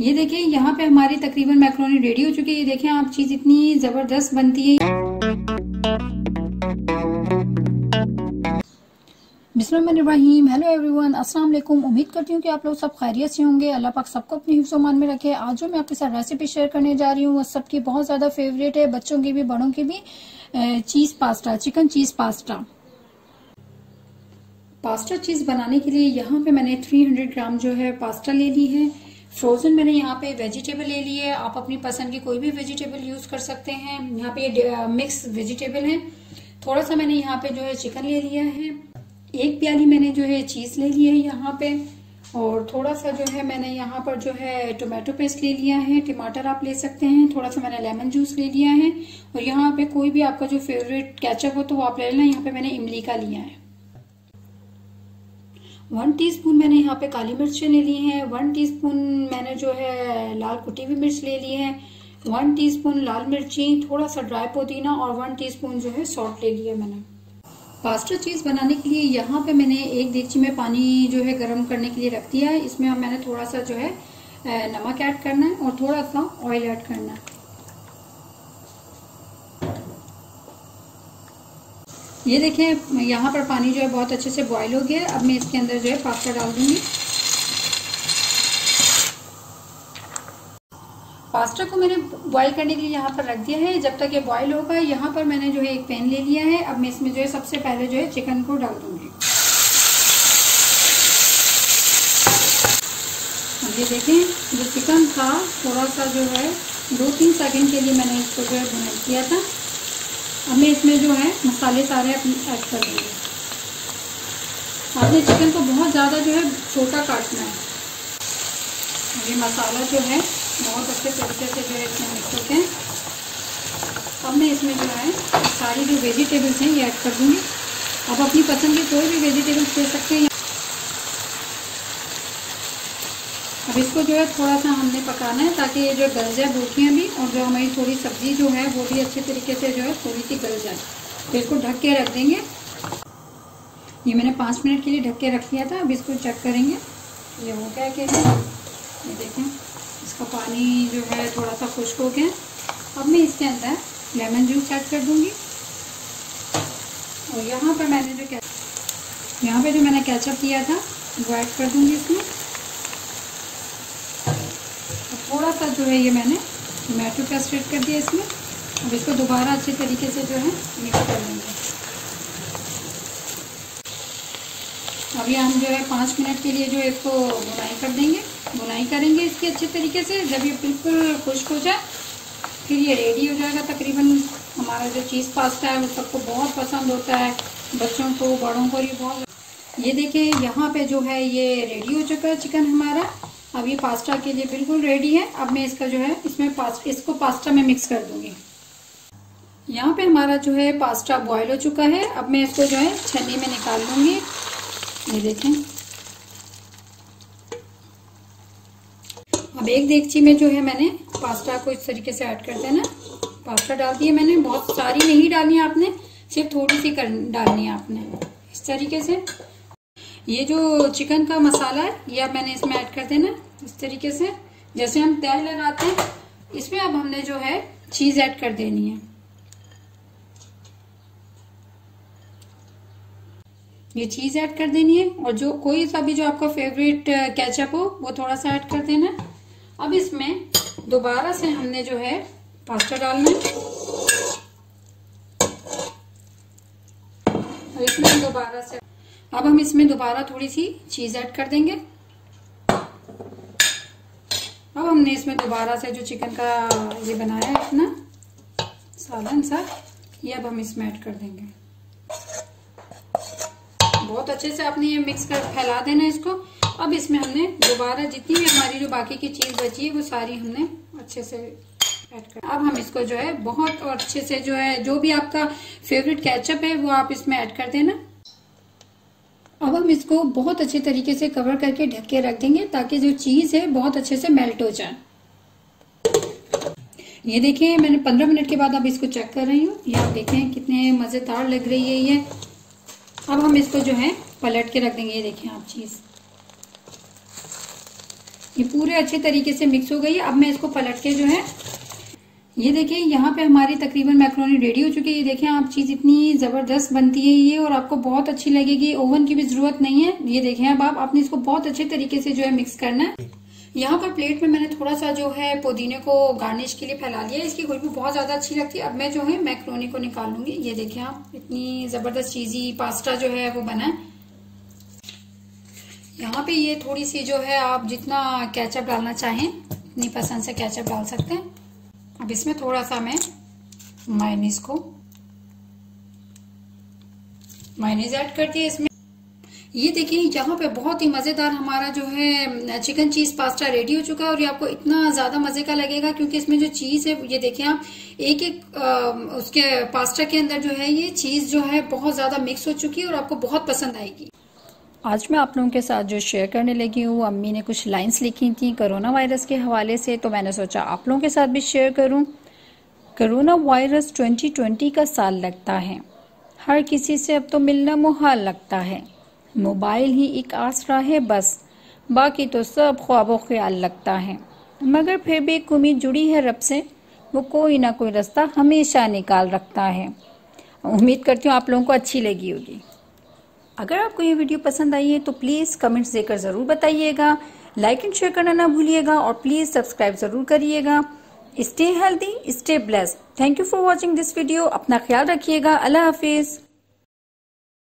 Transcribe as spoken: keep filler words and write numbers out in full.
ये देखिए यहाँ पे हमारी तकरीबन मैकरोनी रेडी हो चुकी है। ये देखिए आप, चीज इतनी जबरदस्त बनती है। बिस्मिल्लाहिर्रहमानिर्रहीम। हेलो एवरीवन, अस्सलाम वालेकुम। उम्मीद करती हूँ कि आप लोग सब खैरियत से होंगे। अल्लाह पाक सबको अपने हिफ्ज़ व अमान में रखे। आज जो मैं आपके साथ रेसिपी शेयर करने जा रही हूँ वो सबकी बहुत ज़्यादा फेवरेट है, बच्चों की भी बड़ों की भी, cheese pasta, chicken cheese pasta. Pasta cheese बनाने के लिए यहाँ पे मैंने तीन सौ ग्राम जो है पास्ता ले ली है। फ्रोजन मैंने यहाँ पे वेजिटेबल ले ली है, आप अपनी पसंद की कोई भी वेजिटेबल यूज कर सकते हैं। यहाँ पे ये मिक्स वेजिटेबल है। थोड़ा सा मैंने यहाँ पे जो है चिकन ले लिया है। एक प्याली मैंने जो है चीज ले ली है यहाँ पे, और थोड़ा सा जो है मैंने यहाँ पर जो है टोमेटो पेस्ट ले लिया है। टमाटर आप ले सकते हैं। थोड़ा सा मैंने लेमन जूस ले लिया है, और यहाँ पे कोई भी आपका जो फेवरेट केचप हो तो वो आप ले लेना। यहाँ पे मैंने इमली का लिया है। वन टीस्पून मैंने यहाँ पे काली मिर्चें ले ली हैं। वन टीस्पून मैंने जो है लाल कुटी हुई मिर्च ले ली है। वन टीस्पून लाल मिर्ची, थोड़ा सा ड्राई पुदीना, और वन टीस्पून जो है सॉल्ट ले लिया मैंने। पास्ता चीज़ बनाने के लिए यहाँ पे मैंने एक देगची में पानी जो है गर्म करने के लिए रख दिया है। इसमें मैंने थोड़ा सा जो है नमक ऐड करना है और थोड़ा सा ऑयल ऐड करना है। ये देखें यहाँ पर पानी जो है बहुत अच्छे से बॉईल हो गया है। अब मैं इसके अंदर जो है पास्ता डाल दूंगी। पास्ता को मैंने बॉईल करने के लिए यहाँ पर रख दिया है। जब तक ये बॉईल होगा, यहाँ पर मैंने जो है एक पैन ले लिया है। अब मैं इसमें जो है सबसे पहले जो है चिकन को डाल दूंगी। अब ये देखें जो चिकन था, थोड़ा सा जो है दो तीन सेकेंड के लिए मैंने इसको जो है भुना किया था। अब मैं इसमें जो है मसाले सारे ऐड कर दूँगी। आपने चिकन को बहुत ज़्यादा जो है छोटा काटना है। ये मसाला जो है बहुत अच्छे तरीके से जो है इसमें मिक्स होते हैं। अब मैं इसमें जो है सारी जो वेजिटेबल्स हैं ये ऐड कर दूँगी। आप अपनी पसंद की कोई भी वेजिटेबल्स ले सकते हैं। अब इसको जो है थोड़ा सा हमने पकाना है ताकि ये जो गल जाए बोटियाँ भी, और जो हमारी थोड़ी सब्जी जो है वो भी अच्छे तरीके से जो है थोड़ी सी गल जाए। तो इसको ढक के रख देंगे। ये मैंने पाँच मिनट के लिए ढक के रख लिया था। अब इसको चेक करेंगे ये हो गया क्या है। ये देखें इसका पानी जो है थोड़ा सा खुश्क हो गया। अब मैं इसके अंदर लेमन जूस ऐड कर दूँगी। और यहाँ पर मैंने जो कै यहाँ पर जो मैंने केचप किया था वो ऐड कर दूँगी इसमें। थोड़ा सा जो है ये मैंने टमाटो पेस्ट ऐड कर दिया इसमें। अब इसको दोबारा अच्छे तरीके से जो है मिक्स कर लेंगे। अब ये हम जो है पाँच मिनट के लिए जो इसको भुनाई कर देंगे। भुनाई करेंगे इसकी अच्छे तरीके से। जब ये बिल्कुल खुश्क हो जाए फिर ये रेडी हो जाएगा। तकरीबन हमारा जो चीज़ पास्ता है वो सबको बहुत पसंद होता है, बच्चों को बड़ों को भी बहुत। ये देखिए यहाँ पर जो है ये रेडी हो चुका है चिकन हमारा। अब ये पास्ता के लिए बिल्कुल रेडी है। अब मैं इसका जो है इसमें पास्ता इसको पास्ता में मिक्स कर दूंगी। यहाँ पे हमारा जो है पास्ता बॉईल हो चुका है। अब मैं इसको जो है छन्नी में निकाल लूंगी। ये देखें। अब एक देगची में जो है मैंने पास्ता को इस तरीके से ऐड कर देना। पास्ता डाल दिए मैंने, बहुत सारी नहीं डालनी है आपने, सिर्फ थोड़ी सी डालनी है आपने इस तरीके से। ये जो चिकन का मसाला है ये अब मैंने इसमें ऐड कर देना इस तरीके से। जैसे हम तह लगाते हैं इसमें अब हमने जो है चीज ऐड कर देनी है। ये चीज ऐड कर देनी है, और जो कोई सा भी जो आपका फेवरेट केचप हो वो थोड़ा सा ऐड कर देना। अब इसमें दोबारा से हमने जो है पास्ता डालना है, और इसमें दोबारा से अब हम इसमें दोबारा थोड़ी सी चीज़ ऐड कर देंगे। अब हमने इसमें दोबारा से जो चिकन का ये बनाया है अपना सालन सा, ये अब हम इसमें ऐड कर देंगे। बहुत अच्छे से आपने ये मिक्स कर फैला देना इसको। अब इसमें हमने दोबारा जितनी भी हमारी जो बाकी की चीज़ बची है वो सारी हमने अच्छे से ऐड कर। अब हम इसको जो है बहुत और अच्छे से जो है जो भी आपका फेवरेट केचप है वो आप इसमें ऐड कर देना। अब हम इसको बहुत अच्छे तरीके से कवर करके ढक के रख देंगे ताकि जो चीज़ है बहुत अच्छे से मेल्ट हो जाए। ये देखें मैंने पंद्रह मिनट के बाद अब इसको चेक कर रही हूँ। ये आप देखें कितने मज़ेदार लग रही है ये। अब हम इसको जो है पलट के रख देंगे। ये देखें आप चीज़ ये पूरे अच्छे तरीके से मिक्स हो गई है। अब मैं इसको पलट के जो है, ये देखिए यहाँ पे हमारी तकरीबन मैकरोनी रेडी हो चुकी है। ये देखिए आप, चीज़ इतनी ज़बरदस्त बनती है ये, और आपको बहुत अच्छी लगेगी, ओवन की भी ज़रूरत नहीं है। ये देखिए अब आप, आपने इसको बहुत अच्छे तरीके से जो है मिक्स करना है। यहाँ पर प्लेट में मैंने थोड़ा सा जो है पुदीने को गार्निश के लिए फैला दिया, इसकी खुशबू बहुत ज़्यादा अच्छी लगती है। अब मैं जो है मैकरोनी को निकाल लूँगी। ये देखिए आप, इतनी ज़बरदस्त चीज़ी पास्ता जो है वो बना है। यहाँ पे ये थोड़ी सी जो है, आप जितना केचप डालना चाहें अपनी पसंद से केचप डाल सकते हैं। अब इसमें थोड़ा सा मैं मायोनीज को मायोनीज ऐड कर दिया इसमें। ये देखिए यहाँ पे बहुत ही मज़ेदार हमारा जो है चिकन चीज़ पास्ता रेडी हो चुका है, और ये आपको इतना ज़्यादा मज़े का लगेगा क्योंकि इसमें जो चीज़ है, ये देखिए आप, एक एक आ, उसके पास्ता के अंदर जो है ये चीज़ जो है बहुत ज़्यादा मिक्स हो चुकी है और आपको बहुत पसंद आएगी। आज मैं आप लोगों के साथ जो शेयर करने लगी हूँ, अम्मी ने कुछ लाइंस लिखी थी कोरोना वायरस के हवाले से, तो मैंने सोचा आप लोगों के साथ भी शेयर करूँ। कोरोना वायरस ट्वेंटी ट्वेंटी का साल लगता है, हर किसी से अब तो मिलना मुहाल लगता है। मोबाइल ही एक आसरा है बस, बाकी तो सब ख्वाब व ख्याल लगता है। मगर फिर भी एक उम्मीद जुड़ी है रब से, वो कोई ना कोई रास्ता हमेशा निकाल रखता है। उम्मीद करती हूँ आप लोगों को अच्छी लगी होगी। अगर आपको ये वीडियो पसंद आई है तो प्लीज़ कमेंट्स देकर ज़रूर बताइएगा, लाइक एंड शेयर करना ना भूलिएगा, और प्लीज़ सब्सक्राइब ज़रूर करिएगा। Stay healthy, stay blessed. Thank you for watching this video. अपना ख्याल रखिएगा। अल्लाह हाफिज़।